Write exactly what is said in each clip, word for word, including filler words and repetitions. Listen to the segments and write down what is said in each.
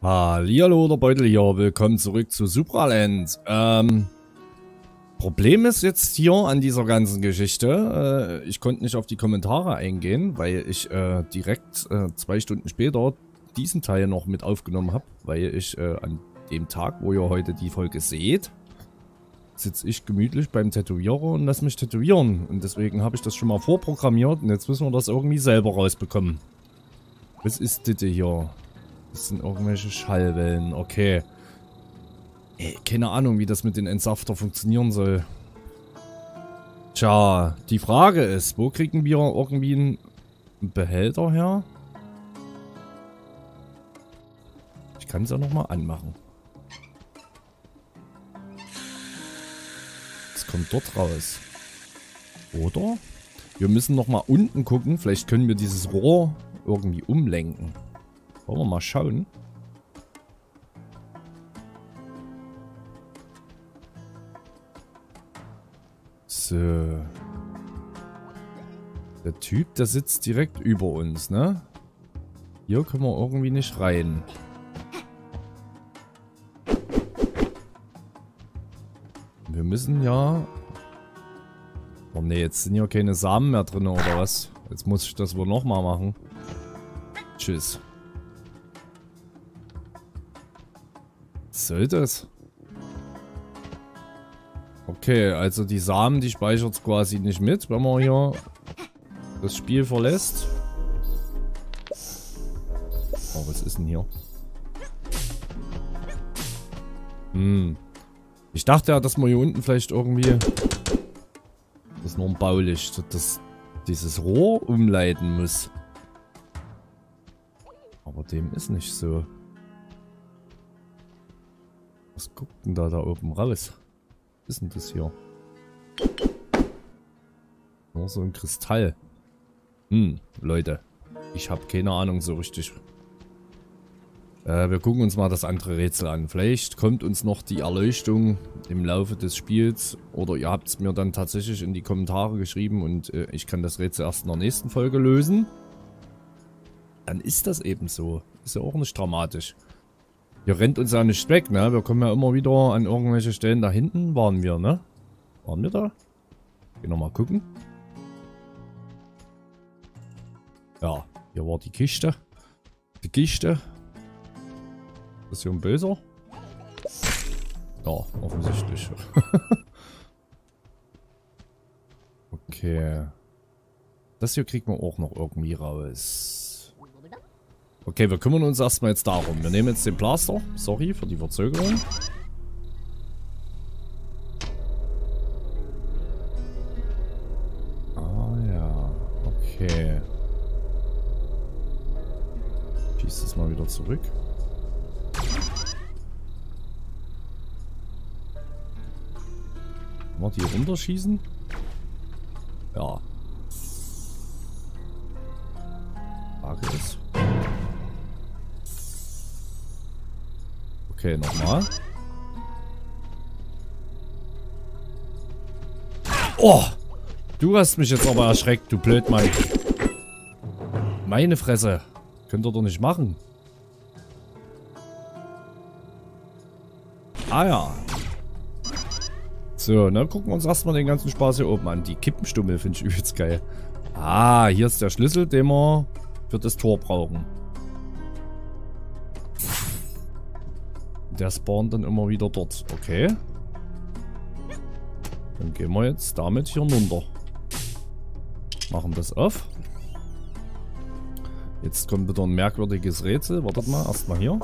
Hallihallo, DerBoitel hier. Willkommen zurück zu Supraland. Ähm, Problem ist jetzt hier an dieser ganzen Geschichte, äh, ich konnte nicht auf die Kommentare eingehen, weil ich äh, direkt äh, zwei Stunden später diesen Teil noch mit aufgenommen habe, weil ich äh, an dem Tag, wo ihr heute die Folge seht, sitze ich gemütlich beim Tätowierer und lasse mich tätowieren. Und deswegen habe ich das schon mal vorprogrammiert und jetzt müssen wir das irgendwie selber rausbekommen. Was ist das hier? Das sind irgendwelche Schallwellen, okay. Ey, keine Ahnung, wie das mit den Entsafter funktionieren soll. Tja, die Frage ist, wo kriegen wir irgendwie einen Behälter her? Ich kann es ja nochmal anmachen. Das kommt dort raus. Oder? Wir müssen nochmal unten gucken, vielleicht können wir dieses Rohr irgendwie umlenken. Wollen wir mal schauen. So. Der Typ, der sitzt direkt über uns, ne? Hier können wir irgendwie nicht rein. Wir müssen ja... Oh ne, jetzt sind hier keine Samen mehr drin oder was? Jetzt muss ich das wohl nochmal machen. Tschüss. Soll das? Okay, also die Samen, die speichert es quasi nicht mit, wenn man hier das Spiel verlässt. Oh, was ist denn hier? Hm. Ich dachte ja, dass man hier unten vielleicht irgendwie... Das ist nur ein Baulicht, dass dieses Rohr umleiten muss. Aber dem ist nicht so. Was guckt denn da da oben raus? Was ist denn das hier? Nur so ein Kristall. Hm, Leute. Ich habe keine Ahnung so richtig. Äh, wir gucken uns mal das andere Rätsel an. Vielleicht kommt uns noch die Erleuchtung im Laufe des Spiels. Oder ihr habt es mir dann tatsächlich in die Kommentare geschrieben und äh, ich kann das Rätsel erst in der nächsten Folge lösen. Dann ist das eben so. Ist ja auch nicht dramatisch. Hier rennt uns ja nicht weg, ne? Wir kommen ja immer wieder an irgendwelche Stellen. Da hinten waren wir, ne? Waren wir da? Gehen wir mal gucken. Ja, hier war die Kiste. Die Kiste. Ist hier ein Böser? Ja, offensichtlich. Okay. Das hier kriegt man auch noch irgendwie raus. Okay, wir kümmern uns erstmal jetzt darum. Wir nehmen jetzt den Plaster. Sorry für die Verzögerung. Ah ja, okay. Ich schieße das mal wieder zurück. Kann man die runterschießen? Ja. Frage ist... Okay, nochmal. Oh! Du hast mich jetzt aber erschreckt, du Blödmann. Meine Fresse. Könnt ihr doch nicht machen. Ah ja. So, dann gucken wir uns erstmal den ganzen Spaß hier oben an. Die Kippenstummel finde ich übelst geil. Ah, hier ist der Schlüssel, den wir für das Tor brauchen. Der spawnt dann immer wieder dort. Okay. Dann gehen wir jetzt damit hier runter. Machen das auf. Jetzt kommt wieder ein merkwürdiges Rätsel. Wartet mal, erstmal hier.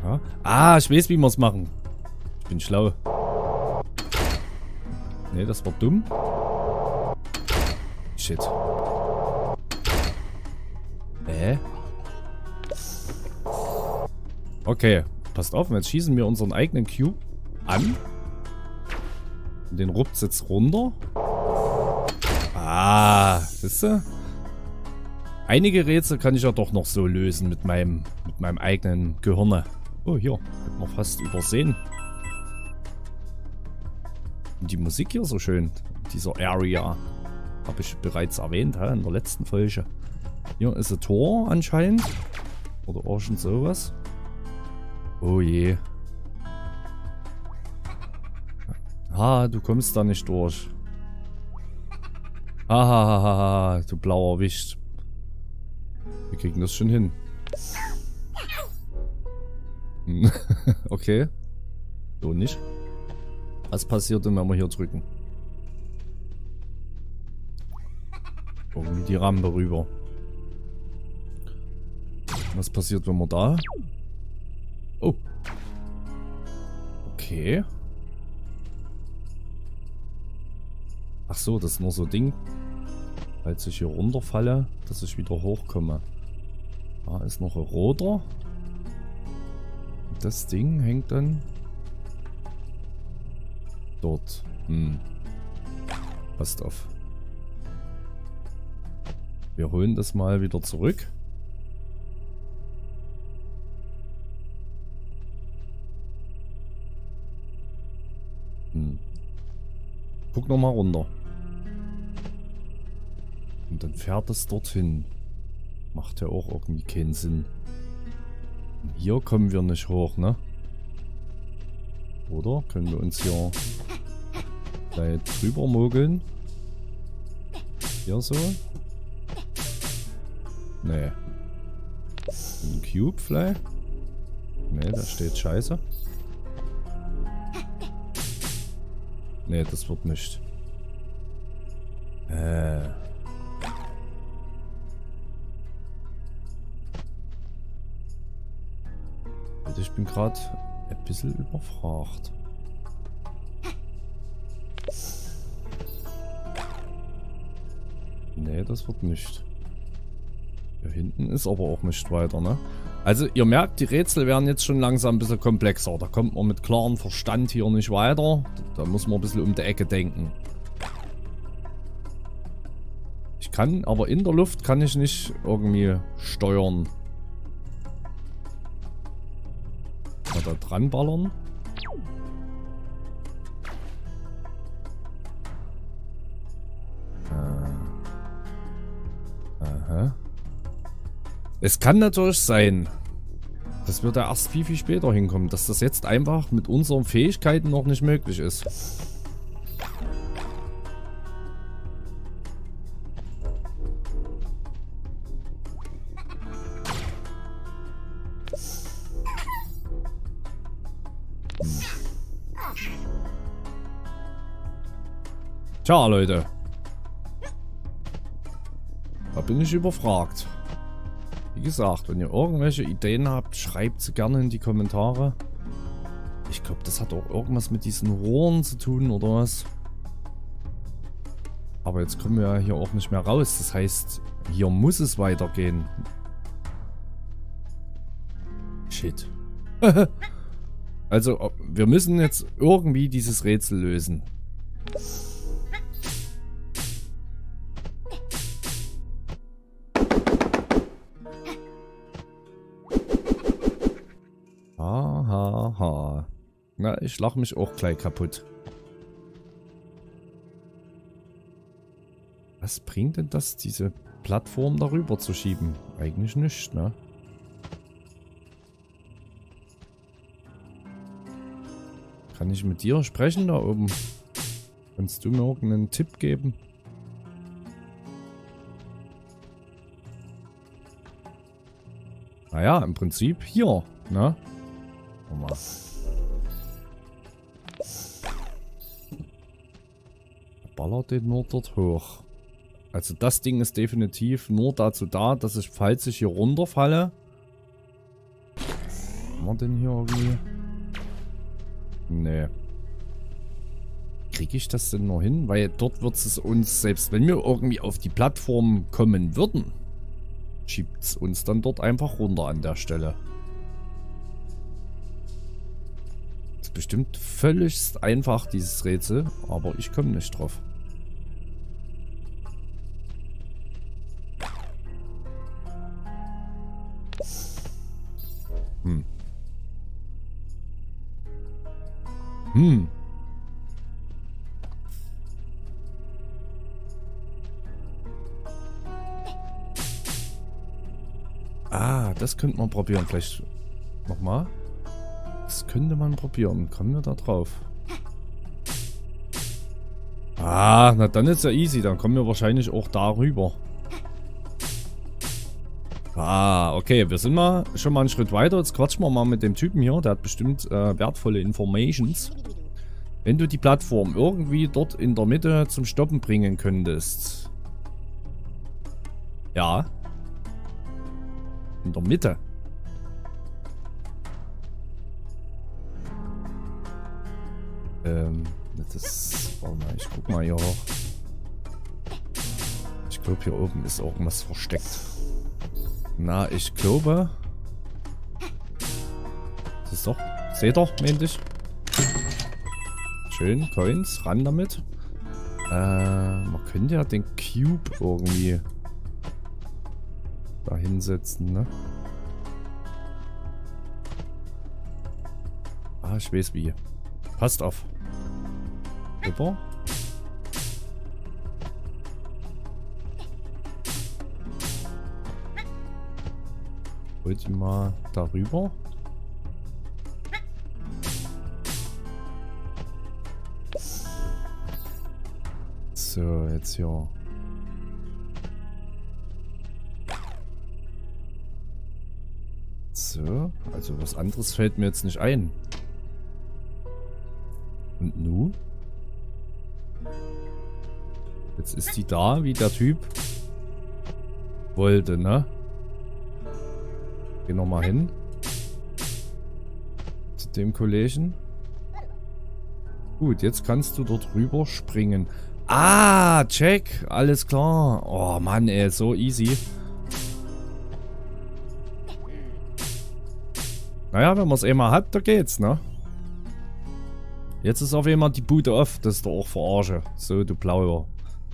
Aha. Ah, ich weiß, wie wir es machen. Ich bin schlau. Ne, das war dumm. Shit. Hä? Äh? Okay, passt auf, jetzt schießen wir unseren eigenen Cube an. Den ruppt's jetzt runter. Ah, siehst du? Einige Rätsel kann ich ja doch noch so lösen mit meinem, mit meinem eigenen Gehirne. Oh, hier, hat man fast übersehen. Und die Musik hier so schön, dieser Area, habe ich bereits erwähnt, in der letzten Folge. Hier ist ein Tor anscheinend. Oder irgend sowas. Oh je. Ah, du kommst da nicht durch. Hahaha, du blauer Wicht. Wir kriegen das schon hin. Okay. So nicht. Was passiert denn, wenn wir hier drücken? Irgendwie die Rampe rüber. Was passiert, wenn wir da? Oh. Okay. Ach so, das ist nur so ein Ding. Falls ich hier runterfalle, dass ich wieder hochkomme. Da ist noch ein roter. Das Ding hängt dann dort. Hm. Passt auf. Wir holen das mal wieder zurück. Hm. Guck nochmal runter. Und dann fährt es dorthin. Macht ja auch irgendwie keinen Sinn. Und hier kommen wir nicht hoch, ne? Oder können wir uns hier gleich drüber mogeln? Hier so? Nee. Ein Cube vielleicht? Nee, da steht Scheiße. Nee, das wird nicht. Äh. Also ich bin gerade ein bisschen überfragt. Nee, das wird nicht. Hier hinten ist aber auch nicht weiter, ne? Also ihr merkt, die Rätsel werden jetzt schon langsam ein bisschen komplexer. Da kommt man mit klarem Verstand hier nicht weiter. Da muss man ein bisschen um die Ecke denken. Ich kann, aber in der Luft kann ich nicht irgendwie steuern. Mal da dran ballern. Es kann natürlich sein, dass wir da erst viel, viel später hinkommen, dass das jetzt einfach mit unseren Fähigkeiten noch nicht möglich ist. Hm. Tja, Leute. Da bin ich überfragt. Wie gesagt, wenn ihr irgendwelche Ideen habt, schreibt sie gerne in die Kommentare. Ich glaube, das hat auch irgendwas mit diesen Rohren zu tun, oder was? Aber jetzt kommen wir ja hier auch nicht mehr raus. Das heißt, hier muss es weitergehen. Shit. Also, wir müssen jetzt irgendwie dieses Rätsel lösen. Na, ich lache mich auch gleich kaputt. Was bringt denn das, diese Plattform darüber zu schieben? Eigentlich nicht, ne? Kann ich mit dir sprechen da oben? Kannst du mir irgendeinen Tipp geben? Naja, im Prinzip hier, ne? Mal. Ballert den nur dort hoch. Also das Ding ist definitiv nur dazu da, dass ich, falls ich hier runterfalle... Haben wir denn hier irgendwie? Nee. Kriege ich das denn noch hin? Weil dort wird es uns, selbst wenn wir irgendwie auf die Plattform kommen würden, schiebt es uns dann dort einfach runter an der Stelle. Ist bestimmt völlig einfach dieses Rätsel, aber ich komme nicht drauf. Hm. Hm. Ah, das könnte man probieren. Vielleicht nochmal. Das könnte man probieren. Kommen wir da drauf? Ah, na dann ist ja easy. Dann kommen wir wahrscheinlich auch darüber. Ah, okay. Wir sind mal schon mal einen Schritt weiter. Jetzt quatschen wir mal mit dem Typen hier. Der hat bestimmt äh, wertvolle Informations. Wenn du die Plattform irgendwie dort in der Mitte zum Stoppen bringen könntest. Ja. In der Mitte. Ähm, das... Warte mal, ich guck mal hier hoch. Ich glaube, hier oben ist auch was versteckt. Na, ich glaube... Das ist doch... Seht ihr, männlich? Schön, Coins, ran damit. Äh, man könnte ja den Cube irgendwie... da hinsetzen, ne? Ah, ich weiß wie. Passt auf. Super. Holt ihn mal darüber. So, jetzt hier. So, also was anderes fällt mir jetzt nicht ein. Und nu? Jetzt ist die da, wie der Typ wollte, ne? Geh nochmal hin. Zu dem Kollegen. Gut, jetzt kannst du dort rüber springen. Ah, check. Alles klar. Oh Mann, ey, so easy. Naja, wenn man es eh mal hat, da geht's, ne? Jetzt ist auf einmal die Bude off, das ist doch auch Verarsche. So, du blauer,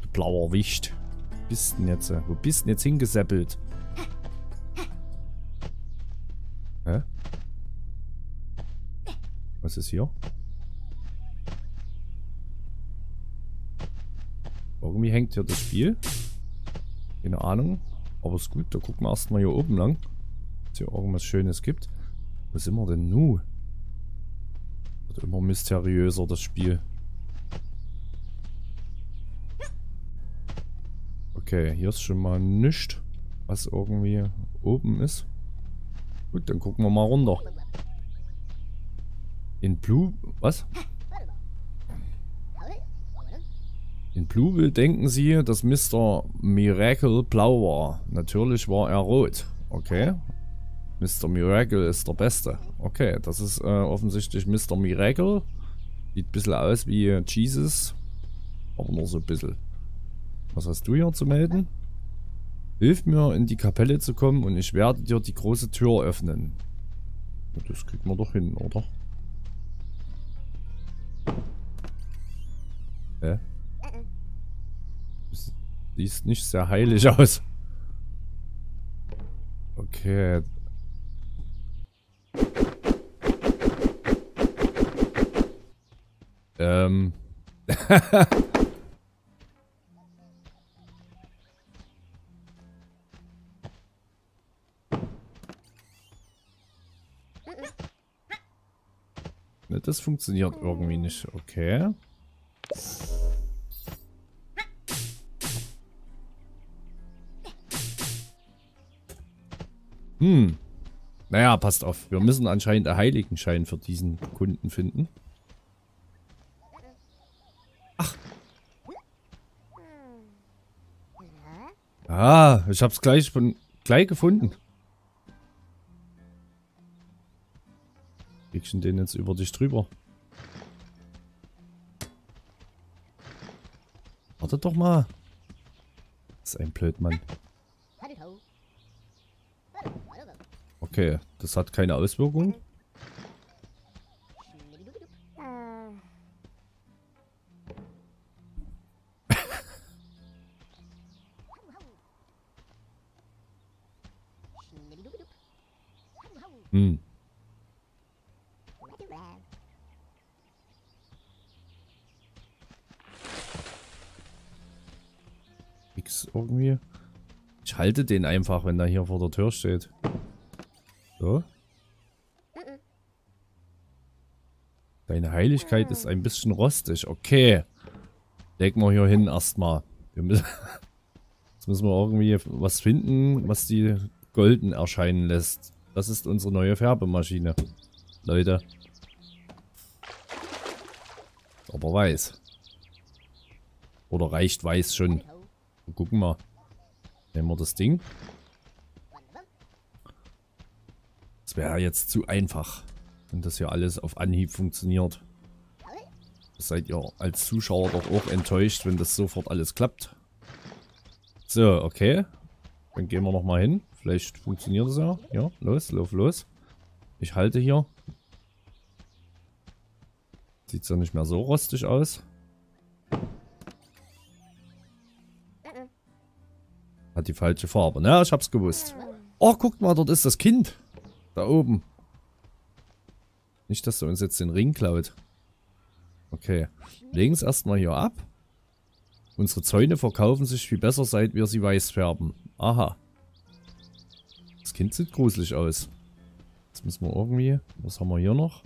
du blauer Wicht. Wo bist denn jetzt? Wo bist denn jetzt hingesäppelt? Hä? Was ist hier? Irgendwie hängt hier das Spiel. Keine Ahnung. Aber ist gut, da gucken wir erstmal hier oben lang. Ob es hier irgendwas Schönes gibt. Wo sind wir denn nu? Wird immer mysteriöser, das Spiel. Okay, hier ist schon mal nichts, was irgendwie oben ist. Gut, dann gucken wir mal runter. In Blue... Was? In Blueville denken sie, dass Mister Miracle blau war. Natürlich war er rot. Okay. Mister Miracle ist der Beste. Okay, das ist äh, offensichtlich Mister Miracle. Sieht ein bisschen aus wie Jesus. Aber nur so ein bisschen. Was hast du hier zu melden? Hilf mir, in die Kapelle zu kommen und ich werde dir die große Tür öffnen. Das kriegt man doch hin, oder? Hä? Das sieht nicht sehr heilig aus. Okay... Ähm. Ne, das funktioniert irgendwie nicht. Okay. Hm. Naja, passt auf. Wir müssen anscheinend einen Heiligenschein für diesen Kunden finden. Ah, ich hab's gleich von gleich gefunden. Kriegst du den jetzt über dich drüber? Warte doch mal. Das ist ein Blödmann. Okay, das hat keine Auswirkung. Hm. Nix irgendwie. Ich ich halte den einfach, wenn der hier vor der Tür steht. So. Deine Heiligkeit ist ein bisschen rostig. Okay. Leg mal hier hin erstmal. Wir müssen jetzt müssen wir irgendwie was finden, was die golden erscheinen lässt. Das ist unsere neue Färbemaschine. Leute. Aber weiß. Oder reicht weiß schon. Wir gucken mal. Nehmen wir das Ding. Das wäre jetzt zu einfach, wenn das hier alles auf Anhieb funktioniert. Seid ihr als Zuschauer doch auch enttäuscht, wenn das sofort alles klappt. So, okay. Dann gehen wir nochmal hin. Vielleicht funktioniert es ja. Ja, los, lauf los. Ich halte hier. Sieht ja nicht mehr so rostig aus. Hat die falsche Farbe. Na, ich hab's gewusst. Oh, guckt mal, dort ist das Kind. Da oben. Nicht, dass er uns jetzt den Ring klaut. Okay, legen es erstmal hier ab. Unsere Zäune verkaufen sich viel besser, seit wir sie weiß färben. Aha. Das Kind sieht gruselig aus. Jetzt müssen wir irgendwie... Was haben wir hier noch?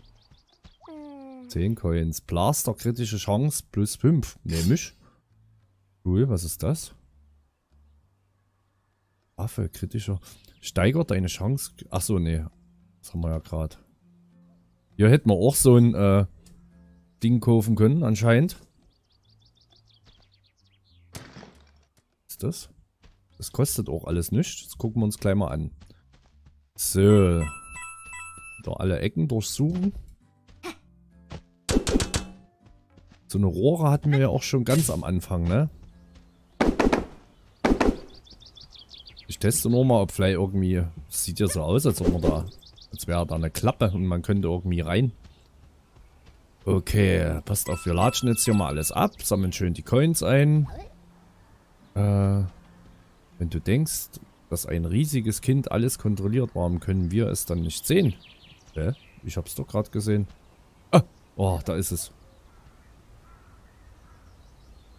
zehn Coins. Blaster, kritische Chance, plus fünf. Nämlich. Cool, was ist das? Waffe, kritischer... Steigert deine Chance... Achso, nee. Das haben wir ja gerade. Hier hätten wir auch so ein... Äh, Ding kaufen können, anscheinend. Was ist das? Das kostet auch alles nichts. Jetzt gucken wir uns gleich mal an. So. Da alle Ecken durchsuchen. So eine Rohre hatten wir ja auch schon ganz am Anfang, ne? Ich teste nur mal, ob vielleicht irgendwie... Das sieht ja so aus, als ob man da... Als wäre da eine Klappe und man könnte irgendwie rein. Okay, passt auf, wir latschen jetzt hier mal alles ab, sammeln schön die Coins ein. Äh, wenn du denkst, dass ein riesiges Kind alles kontrolliert, warum können wir es dann nicht sehen? Hä? Ich hab's doch gerade gesehen. Ah, oh, da ist es.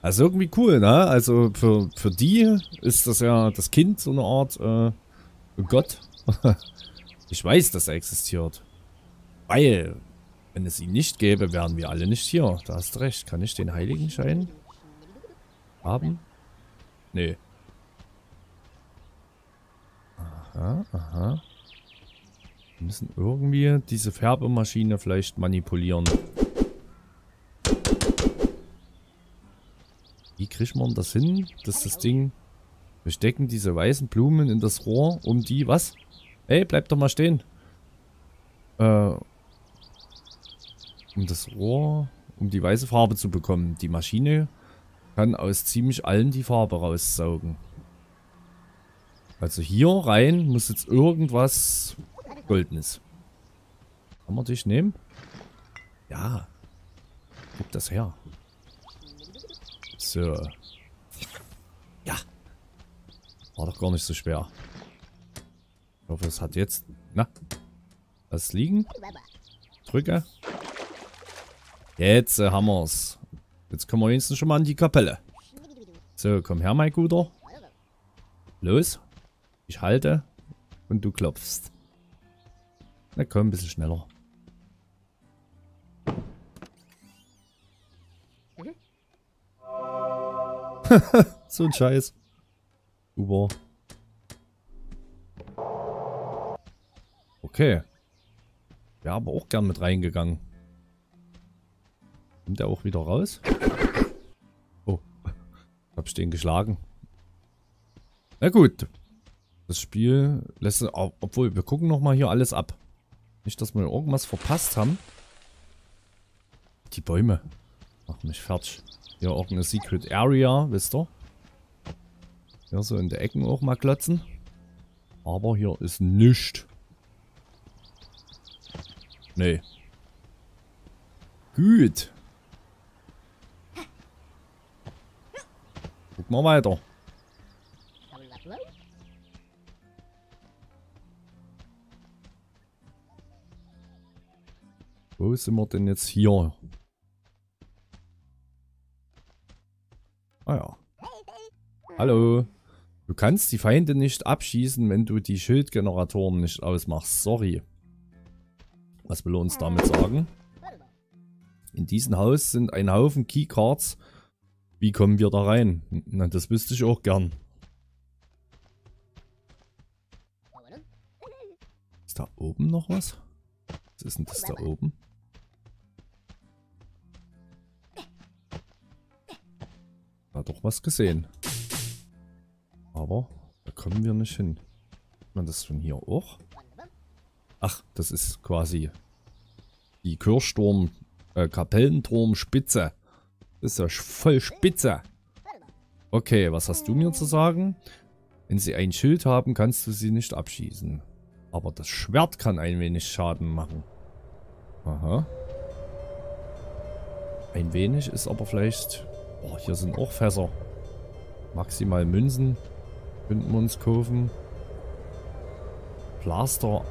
Also irgendwie cool, ne? Also für, für die ist das ja das Kind so eine Art äh, Gott. Ich weiß, dass er existiert. Weil... Wenn es ihn nicht gäbe, wären wir alle nicht hier. Da hast du recht. Kann ich den Heiligenschein haben? Nee. Aha, aha. Wir müssen irgendwie diese Färbemaschine vielleicht manipulieren. Wie kriegt man das hin, dass das Ding... Wir stecken diese weißen Blumen in das Rohr, um die... Was? Ey, bleib doch mal stehen. Äh... Um das Rohr, um die weiße Farbe zu bekommen. Die Maschine kann aus ziemlich allen die Farbe raussaugen. Also hier rein muss jetzt irgendwas Goldenes. Kann man dich nehmen? Ja. Gib das her. So. Ja. War doch gar nicht so schwer. Ich hoffe, es hat jetzt... Na. Lass liegen. Drücke. Jetzt äh, haben wir's. Jetzt kommen wir wenigstens schon mal in die Kapelle. So, komm her, mein Guter. Los. Ich halte und du klopfst. Na komm, ein bisschen schneller. So ein Scheiß. Super. Okay. Wäre aber auch gern mit reingegangen. Kommt der auch wieder raus? Oh, hab ich den geschlagen. Na gut. Das Spiel lässt... Obwohl, wir gucken nochmal hier alles ab. Nicht, dass wir irgendwas verpasst haben. Die Bäume. Mach mich fertig. Hier auch eine Secret Area, wisst ihr? Ja, so in der Ecken auch mal klotzen. Aber hier ist nichts. Nee. Gut. Gucken wir weiter. Wo sind wir denn jetzt hier? Ah ja. Hallo. Du kannst die Feinde nicht abschießen, wenn du die Schildgeneratoren nicht ausmachst. Sorry. Was will er uns damit sagen? In diesem Haus sind ein Haufen Keycards. Wie kommen wir da rein? Na, das wüsste ich auch gern. Ist da oben noch was? Was ist denn das da oben? Da hat doch was gesehen. Aber da kommen wir nicht hin. Sieht man das von hier auch? Ach, das ist quasi die Kirchturm, äh, Kapellenturmspitze. Das ist ja voll spitze. Okay, was hast du mir zu sagen? Wenn sie ein Schild haben, kannst du sie nicht abschießen. Aber das Schwert kann ein wenig Schaden machen. Aha. Ein wenig ist aber vielleicht... Oh, hier sind auch Fässer. Maximal Münzen könnten wir uns kaufen. Plaster.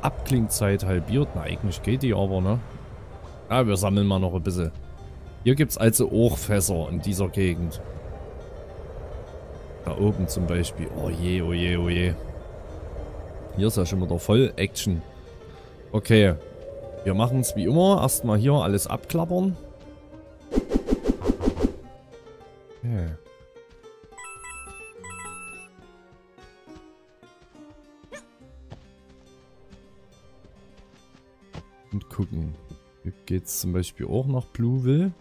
Abklingzeit halbiert. Na, eigentlich geht die aber, ne? Ah, wir sammeln mal noch ein bisschen. Hier gibt es also auch Fässer in dieser Gegend. Da oben zum Beispiel. Oh je, oh je, oh je. Hier ist ja schon wieder voll Action. Okay. Wir machen es wie immer. Erstmal hier alles abklappern. Okay. Und gucken. Hier geht es zum Beispiel auch nach Blueville.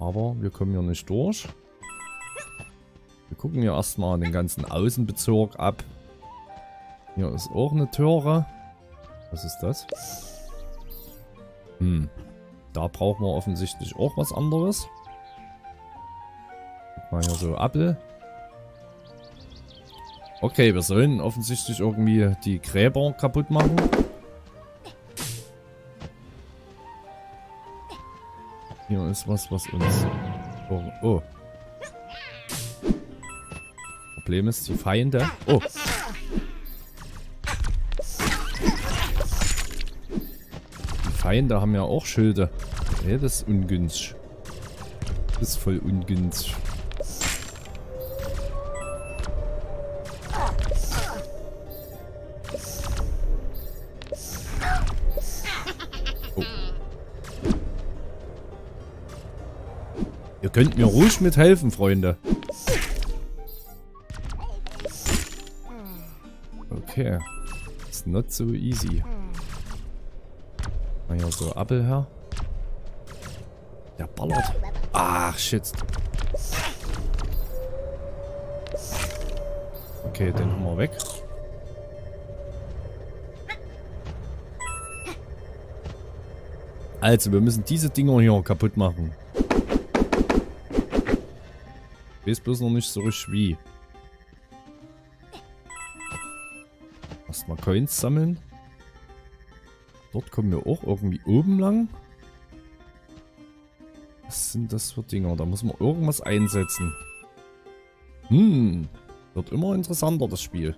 Aber wir kommen hier nicht durch. Wir gucken hier erstmal den ganzen Außenbezirk ab. Hier ist auch eine Türe. Was ist das? Hm. Da brauchen wir offensichtlich auch was anderes. Guck mal hier so Apfel. Okay, wir sollen offensichtlich irgendwie die Gräber kaputt machen. Hier ist was, was uns... Oh, oh. Problem ist, die Feinde... Oh. Die Feinde haben ja auch Schilde. Nee, das ist ungünstig. Das ist voll ungünstig. Könnt mir ruhig mithelfen, Freunde. Okay. It's not so easy. Mal hier so Appel her. Der ballert. Ach, shit. Okay, den haben wir weg. Also, wir müssen diese Dinger hier kaputt machen. Ich weiß bloß noch nicht so richtig wie. Erstmal Coins sammeln. Dort kommen wir auch irgendwie oben lang. Was sind das für Dinger? Da muss man irgendwas einsetzen. Hm. Wird immer interessanter, das Spiel.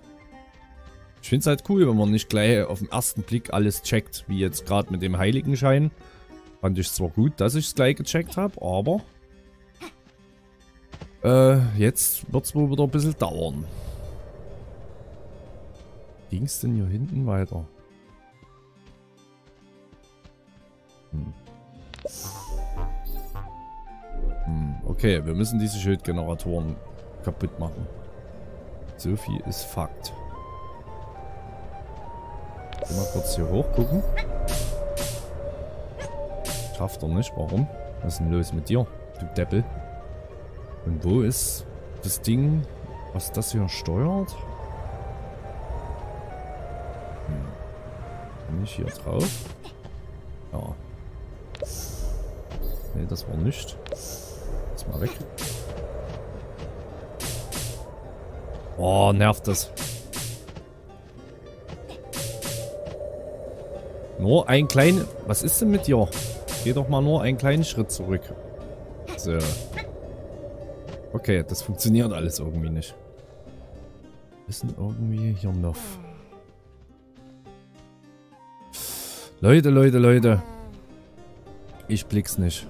Ich finde es halt cool, wenn man nicht gleich auf den ersten Blick alles checkt. Wie jetzt gerade mit dem Heiligenschein. Fand ich zwar gut, dass ich es gleich gecheckt habe, aber... Äh, jetzt wird es wohl wieder ein bisschen dauern. Ging es denn hier hinten weiter? Hm. Hm, okay, wir müssen diese Schildgeneratoren kaputt machen. So viel ist Fakt. Mal kurz hier hoch gucken. Schafft er nicht, warum? Was ist denn los mit dir, du Deppel? Und wo ist das Ding, was das hier steuert? Hm. Bin ich hier drauf? Ja. Ne, das war nicht. Jetzt mal weg. Oh, nervt das. Nur ein kleiner... Was ist denn mit dir? Geh doch mal nur einen kleinen Schritt zurück. So. Okay, das funktioniert alles irgendwie nicht. Wir sind irgendwie hier noch. Leute, Leute, Leute. Ich blick's nicht.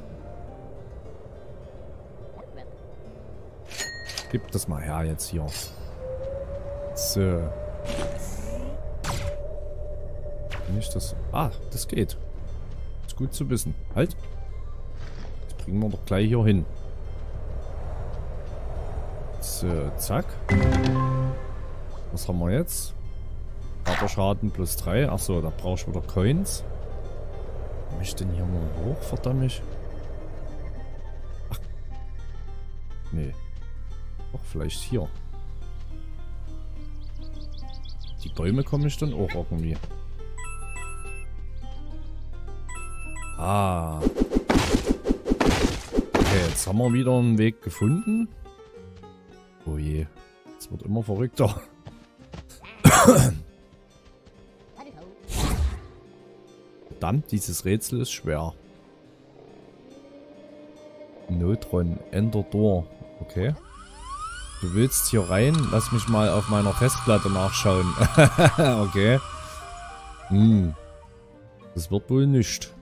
Gib das mal her jetzt hier. So. Nicht das. Ah, das geht. Ist gut zu wissen. Halt. Das bringen wir doch gleich hier hin. So, zack. Was haben wir jetzt? Körperschaden plus drei. Achso, da brauchst du wieder Coins. Komm ich denn hier mal hoch, verdammt mich? Ach. Nee. Ach, vielleicht hier. Die Bäume komme ich dann auch irgendwie. Ah. Okay, jetzt haben wir wieder einen Weg gefunden. Oh je. Es wird immer verrückter. Verdammt, dieses Rätsel ist schwer. Neutron, Enter Door. Okay. Du willst hier rein? Lass mich mal auf meiner Festplatte nachschauen. Okay. Hm. Das wird wohl nicht.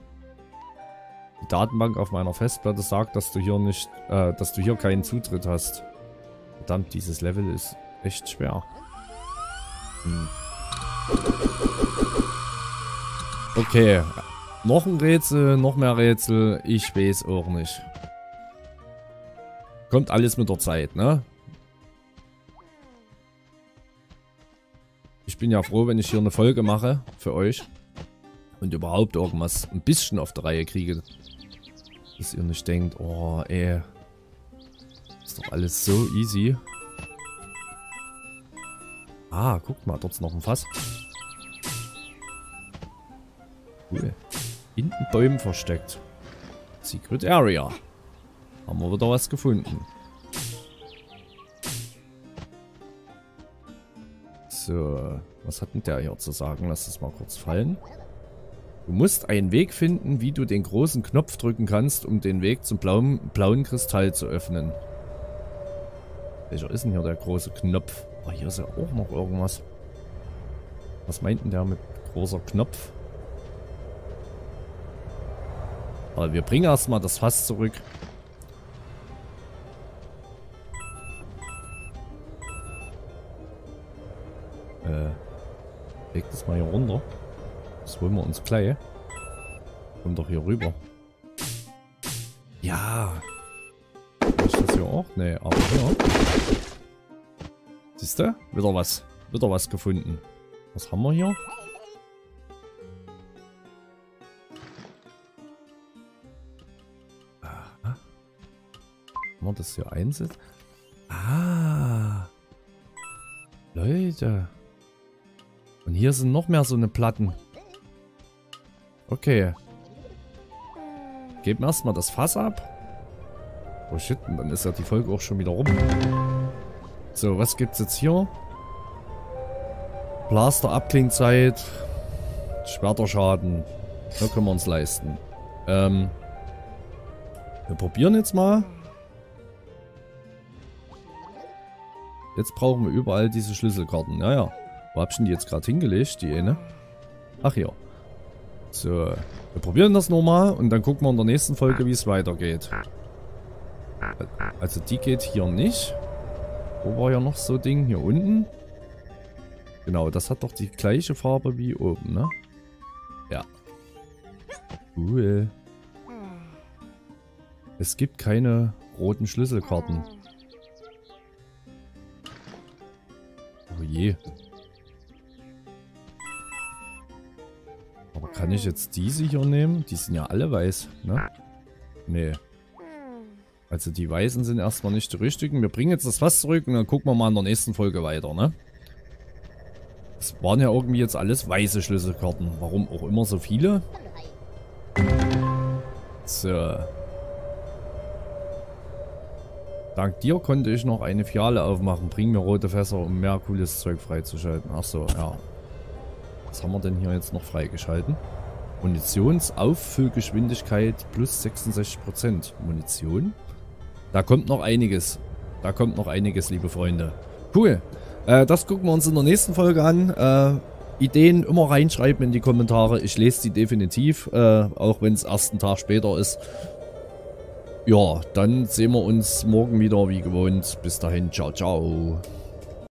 Die Datenbank auf meiner Festplatte sagt, dass du hier nicht, äh, dass du hier keinen Zutritt hast. Verdammt, dieses Level ist echt schwer. Hm. Okay. Noch ein Rätsel, noch mehr Rätsel. Ich weiß auch nicht. Kommt alles mit der Zeit, ne? Ich bin ja froh, wenn ich hier eine Folge mache für euch. Und überhaupt irgendwas ein bisschen auf der Reihe kriege. Dass ihr nicht denkt, oh ey, ist doch alles so easy. Ah, guckt mal, dort ist noch ein Fass. Cool. Hinten Bäumen versteckt. Secret Area. Haben wir wieder was gefunden. So, was hat denn der hier zu sagen? Lass das mal kurz fallen. Du musst einen Weg finden, wie du den großen Knopf drücken kannst, um den Weg zum blauen, blauen Kristall zu öffnen. Welcher ist denn hier der große Knopf? Oh, hier ist ja auch noch irgendwas. Was meint denn der mit großer Knopf? Aber wir bringen erstmal das Fass zurück. Äh, leg das mal hier runter. Das holen wir uns gleich. Komm doch hier rüber. Ja. Ist das hier auch? Nee, aber hier. Siehst du? Wieder was. Wieder was gefunden. Was haben wir hier? Aha. Haben wir das hier einsetzt? Ah. Leute. Und hier sind noch mehr so eine Platten. Okay. Geben erstmal das Fass ab. Oh shit, und dann ist ja die Folge auch schon wieder rum. So, was gibt's jetzt hier? Blaster, Abklingzeit. Schwerterschaden. Da können wir uns leisten. Ähm. Wir probieren jetzt mal. Jetzt brauchen wir überall diese Schlüsselkarten. Naja. Wo hab ich denn die jetzt gerade hingelegt? Die eine? Ach hier. So, wir probieren das nochmal und dann gucken wir in der nächsten Folge, wie es weitergeht. Also die geht hier nicht. Wo war ja noch so ein Ding? Hier unten. Genau, das hat doch die gleiche Farbe wie oben, ne? Ja. Cool. Es gibt keine roten Schlüsselkarten. Oh je. Kann ich jetzt diese hier nehmen? Die sind ja alle weiß, ne? Nee. Also die weißen sind erstmal nicht die richtigen. Wir bringen jetzt das Fass zurück und dann gucken wir mal in der nächsten Folge weiter, ne? Es waren ja irgendwie jetzt alles weiße Schlüsselkarten. Warum auch immer so viele? So. Dank dir konnte ich noch eine Fiale aufmachen. Bring mir rote Fässer, um mehr cooles Zeug freizuschalten. Achso, ja. Was haben wir denn hier jetzt noch freigeschalten? Munitionsauffüllgeschwindigkeit plus sechsundsechzig Prozent. Munition? Da kommt noch einiges. Da kommt noch einiges, liebe Freunde. Cool. Äh, das gucken wir uns in der nächsten Folge an. Äh, Ideen immer reinschreiben in die Kommentare. Ich lese die definitiv, äh, auch wenn es ersten Tag später ist. Ja, dann sehen wir uns morgen wieder wie gewohnt. Bis dahin, ciao, ciao.